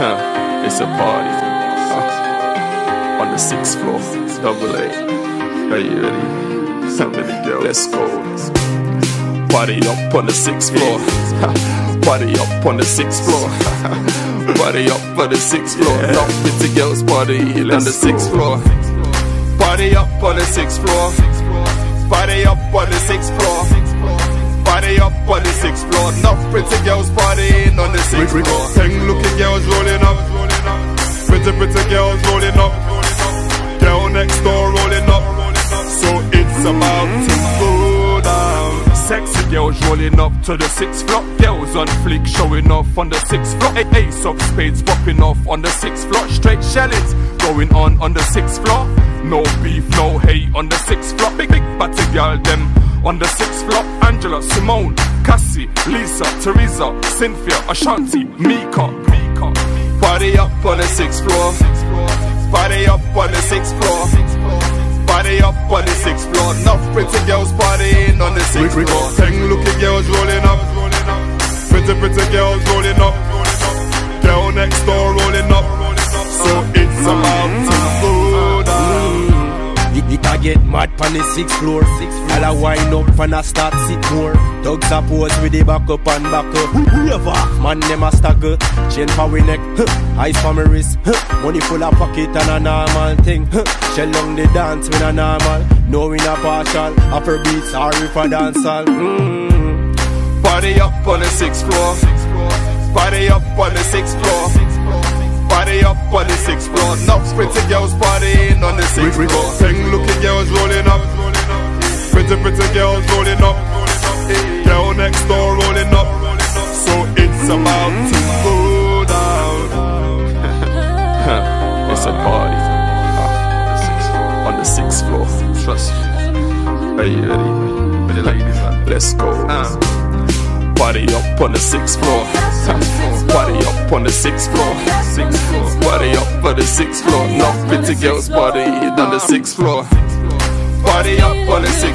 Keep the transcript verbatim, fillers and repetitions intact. Huh, it's a party uh, on the sixth floor, double A. Are you ready? Something to go. Let's go. Party up on the sixth floor. Party up on the sixth floor. Party up on the sixth floor. Love with the girls party on the sixth floor. Party up on the sixth floor. Party up on the sixth floor. Party up on the sixth floor. Enough pretty girls partying on the sixth floor. Ten looking girls rolling up. Pretty pretty girls rolling up. Girl next door rolling up. So it's about to go down. Sexy girls rolling up to the sixth floor. Girls on fleek showing off on the sixth floor. Ace of spades popping off on the sixth floor. Straight shellings going on on the sixth floor. No beef, no hate on the sixth floor. Big big batty girl them on the sixth floor. Angela, Simone, Cassie, Lisa, Teresa, Cynthia, Ashanti, Mika. Party up on the sixth floor. Party up on the sixth floor. Party up on the sixth floor. Enough pretty girls partying on the sixth floor. Ten looking girls rolling up. Pretty pretty girls rolling up. Girl next door rolling up. So it's about to go down. I get mad on the sixth floor. All I wind up and I start sit more. Dogs a pose with the back up and back up. Whoever, man them a stagger. Chain for we neck, huh. Eyes for my wrist, huh. Money full of pocket and a normal thing, huh. Shell on the dance with a normal. No in a partial, upper beats or if a dancehall. mm. Party up on the sixth floor. Party up on the sixth floor. Party up on the sixth floor. Enough pretty girls partying on the sixth floor. Ten looking girls rolling up. Pretty pretty girls rolling up. Girl next door rolling up. So it's about to go down. It's a party on the sixth floor. Trust me. Are you ready? Let's go. Party up on the sixth floor. Party up on the sixth floor. Party up on the sixth floor. Not pretty girls party on the sixth floor. Party up on the sixth floor.